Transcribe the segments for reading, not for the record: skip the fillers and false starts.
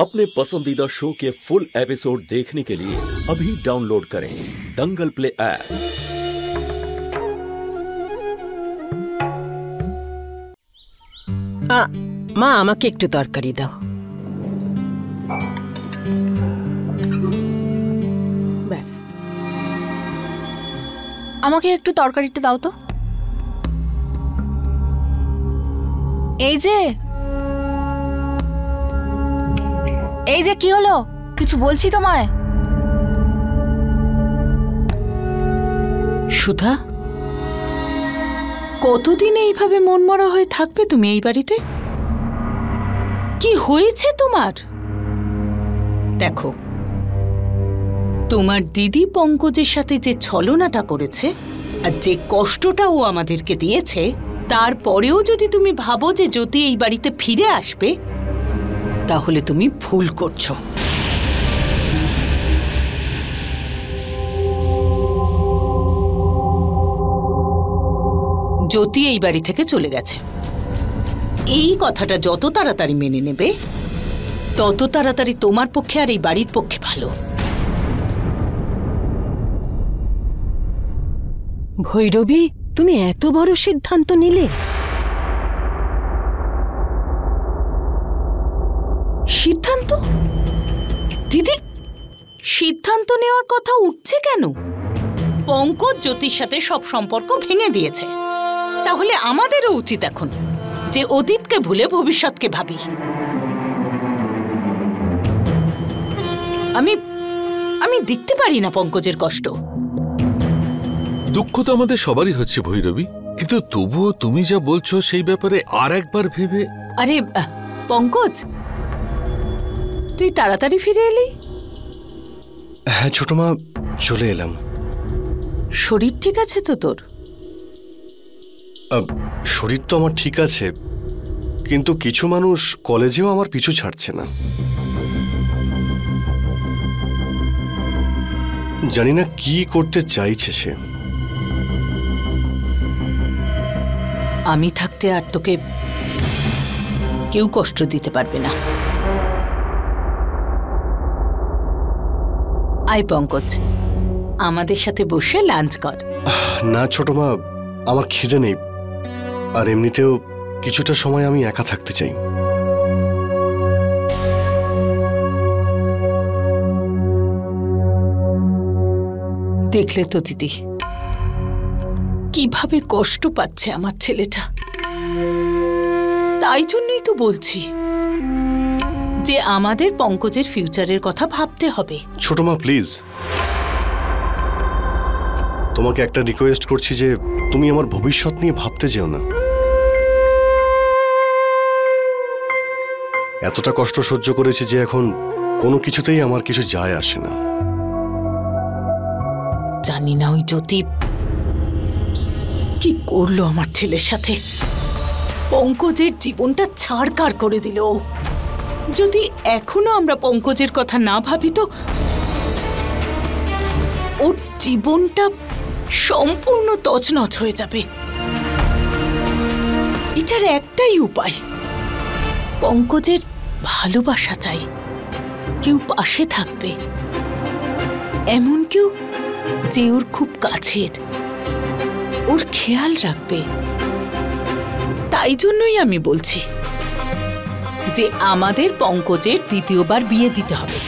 अपने पसंदीदा शो के फुल एपिसोड देखने के लिए अभी डाउनलोड करें दंगल प्ले ऐप। माँ আমাকে একটু তরকারি দাও। ব্যাস, আমাকে একটু তরকারিটা দাও তো। এই যে কি হলো, কিছু বলছি তোমায়। সুধা, কতদিন এইভাবে মনমরা হয়ে থাকবে তুমি এই বাড়িতে? কি হয়েছে তোমার? দেখো, তোমার দিদি পঙ্কজের সাথে যে ছলনাটা করেছে আর যে কষ্টটা ও আমাদেরকে দিয়েছে, তারপরেও যদি তুমি ভাবো যে জ্যোতি এই বাড়িতে ফিরে আসবে, তাহলে তুমি ভুল করছো। জ্যোতি এই বাড়ি থেকে চলে গেছে, এই কথাটা যত তাড়াতাড়ি মেনে নেবে তত তাড়াতাড়ি তোমার পক্ষে আর এই বাড়ির পক্ষে ভালো। ভৈরবী, তুমি এত বড় সিদ্ধান্ত নিলে? সিদ্ধান্ত? দিদি, সিদ্ধান্ত নেওয়ার কথা উঠছে কেন? পঙ্কজ জ্যোতির সাথে সব সম্পর্ক ভেঙে দিয়েছে, তাহলে আমাদেরও উচিত এখন যে অতীতকে ভুলে ভবিষ্যৎকে ভাবি। আমি দেখতে পারি না পঙ্কজের কষ্ট। দুঃখ তো আমাদের সবারই হচ্ছে ভৈরবী, কিন্তু তবুও তুমি যা বলছো সেই ব্যাপারে আর একবার ভেবে। আরে পঙ্কজ, তুই তাড়াতাড়ি ফিরে এলি। হ্যাঁ ছোট মা, চলে এলাম। শরীর ঠিক আছে তো তোর? শরীর তো আমার ঠিক আছে, কিন্তু কিছু মানুষ কলেজেও আমার পিছু ছাড়ছে না। জানি না কি করতে চাইছে সে। আমি থাকতে আর তোকে কেউ কষ্ট দিতে পারবে না। আই পঙ্কজ, আমাদের সাথে বসে লাঞ্চ কর। না ছোট মা, আমার খিদে নেই, আর এমনিতেও কিছুটা সময় আমি একা থাকতে চাই। দেখলে তো দিদি কিভাবে কষ্ট পাচ্ছে আমার ছেলেটা। তাই জন্যই তো বলছি যে আমাদের পঙ্কজের ফিউচারের কথা ভাবতে হবে। ছোট মা প্লিজ, তোমাকে একটা রিকোয়েস্ট করছি যে তুমি আমার ভবিষ্যৎ নিয়ে ভাবতে যেও না। এতটা কষ্ট সহ্য করেছি যে এখন কোনো কিছুতেই আমার কিছু যায় আসে না। জানি না ওই জ্যোতি কি করলো আমার ছেলের সাথে। পঙ্কজের জীবনটা ছাড়কার করে দিল। যদি এখনো আমরা পঙ্কজের কথা না ভাবি তো ওর জীবনটা সম্পূর্ণ তছনছ হয়ে যাবে। এটার একটাই উপায়, পঙ্কজের ভালোবাসা চাই, কেউ পাশে থাকবে, এমন কেউ যে ওর খুব কাছের, ওর খেয়াল রাখবে। তাই জন্যই আমি বলছি যে আমাদের পঙ্কজের দ্বিতীয়বার বিয়ে দিতে হবে।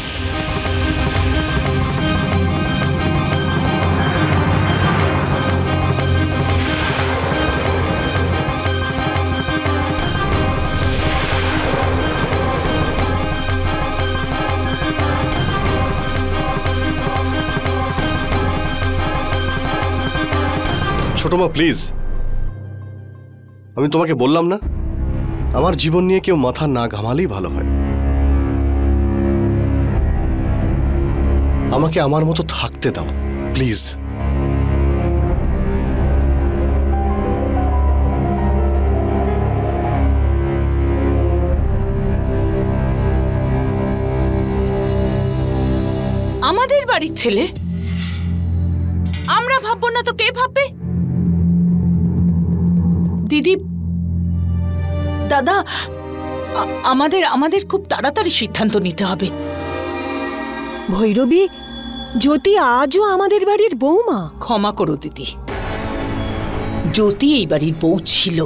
ছোট মা প্লিজ, আমি তোমাকে বললাম না আমার জীবন নিয়ে কেউ মাথা না ঘামালেই ভালো হয়। আমাকে আমার মতো থাকতে দাও প্লিজ। আমাদের বাড়ির ছেলে, আমরা ভাববো না তো কে ভাববে? দিদি, দাদা, আমাদের আমাদের খুব তাড়াতাড়ি সিদ্ধান্ত নিতে হবে। ভৈরবী, জ্যোতি আজও আমাদের বাড়ির বউমা? ক্ষমা করো দিদি, জ্যোতি এই বাড়ির বউ ছিল,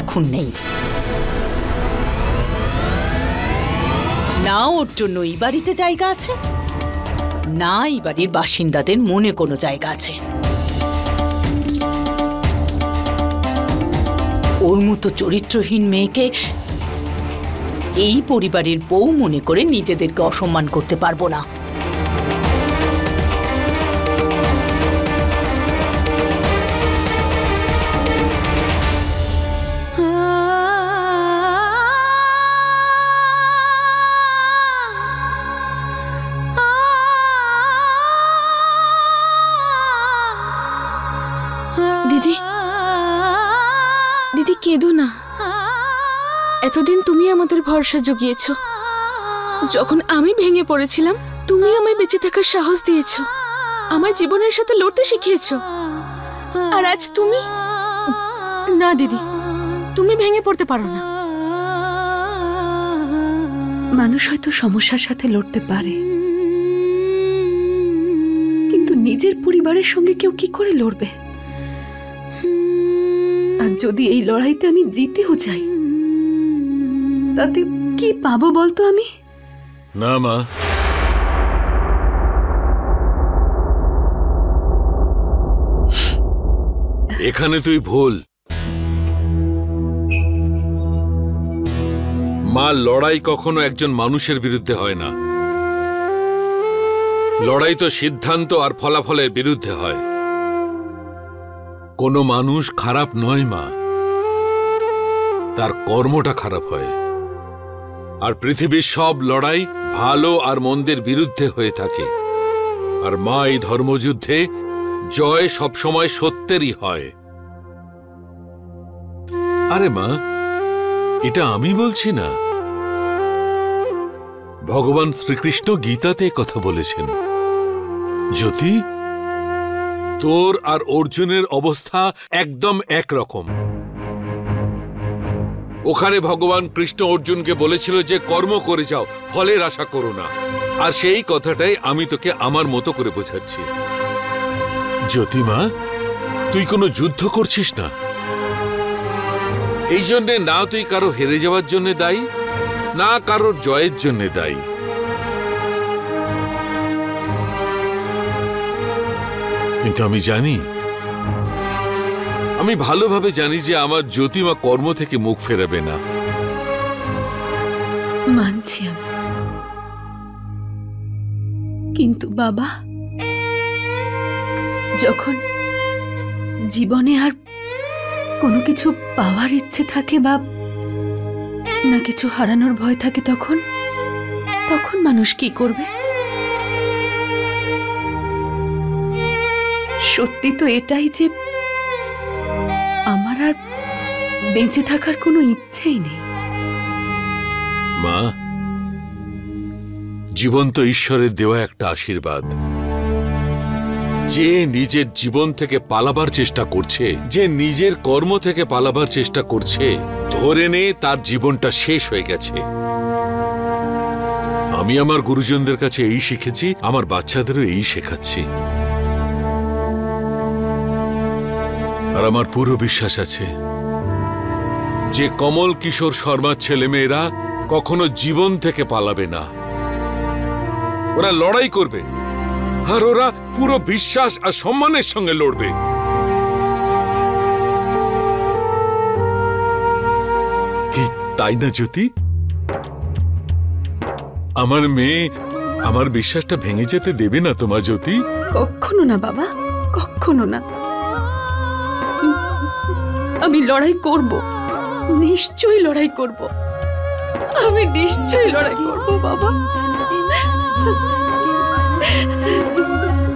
এখন নেই। না ওর জন্য এই বাড়িতে জায়গা আছে, না এই বাড়ির বাসিন্দাদের মনে কোনো জায়গা আছে। ওর মতো চরিত্রহীন মেয়েকে এই পরিবারের বউ মনে করে নিজেদেরকে অসম্মান করতে পারবো না। কেঁদো না, এতদিন তুমি আমাদের ভরসা জুগিয়েছ। যখন আমি ভেঙে পড়েছিলাম তুমি আমায় বেঁচে থাকার সাহস দিয়েছ, আমার জীবনের সাথে লড়তে শিখিয়েছ। আর আজ তুমি, না দিদি, তুমি ভেঙে পড়তে পারো না। মানুষ হয়তো সমস্যার সাথে লড়তে পারে, কিন্তু নিজের পরিবারের সঙ্গে কেউ কি করে লড়বে? যদি এই লড়াইতে আমি জিতেও যাই তাতে কি পাবো বলতো আমি? না মা, এখানে তুই ভুল। মা, লড়াই কখনো একজন মানুষের বিরুদ্ধে হয় না, লড়াই তো সিদ্ধান্ত আর ফলাফলের বিরুদ্ধে হয়। কোনো মানুষ খারাপ নয় মা, তার কর্মটা খারাপ হয়। আর পৃথিবীর সব লড়াই ভালো আর মন্দের বিরুদ্ধে হয়ে থাকে। আর মা, এই ধর্মযুদ্ধে জয় সবসময় সত্যেরই হয়। আরে মা, এটা আমি বলছি না, ভগবান শ্রীকৃষ্ণ গীতাতে কথা বলেছেন। জ্যোতি, তোর আর অর্জুনের অবস্থা একদম একরকম। ওখানে ভগবান কৃষ্ণ অর্জুনকে বলেছিল যে কর্ম করে যাও, ফলের আশা করো না। আর সেই কথাটাই আমি তোকে আমার মতো করে বোঝাচ্ছি। জ্যোতিমা, তুই কোনো যুদ্ধ করছিস না, এই জন্যে না তুই কারো হেরে যাওয়ার জন্য দায়ী, না কারোর জয়ের জন্য দায়ী। কিন্তু আমি জানি, আমি ভালোভাবে জানি যে আমার জ্যোতিমা কর্ম থেকে মুখ ফেরাবে না। মানছি আমি, কিন্তু বাবা, যখন জীবনে আর কোনো কিছু পাওয়ার ইচ্ছে থাকে বা না কিছু হারানোর ভয় থাকে, তখন তখন মানুষ কি করবে? সত্যি তো এটাই যে আমার আর বেঁচে থাকার কোনো ইচ্ছেই নেই। মা, জীবন তো ঈশ্বরের দেওয়া একটা আশীর্বাদ। যে নিজের জীবন থেকে পালাবার চেষ্টা করছে, যে নিজের কর্ম থেকে পালাবার চেষ্টা করছে, ধরে নে তার জীবনটা শেষ হয়ে গেছে। আমি আমার গুরুজনদের কাছে এই শিখেছি, আমার বাচ্চাদেরও এই শেখাচ্ছি। আর আমার পুরো বিশ্বাস আছে যে কমল কিশোর শর্মার ছেলেমেয়েরা কখনো জীবন থেকে পালাবে না। ওরা লড়াই করবে, আর ওরা পুরো বিশ্বাস আর সম্মানের সঙ্গে লড়বে। ঠিক তাই না জ্যোতি? আমার মেয়ে আমার বিশ্বাসটা ভেঙে যেতে দেবে না তোমার জ্যোতি? কখনো না বাবা, কখনো না। আমি লড়াই করব, নিশ্চয়ই লড়াই করব, আমি নিশ্চয়ই লড়াই করব বাবা।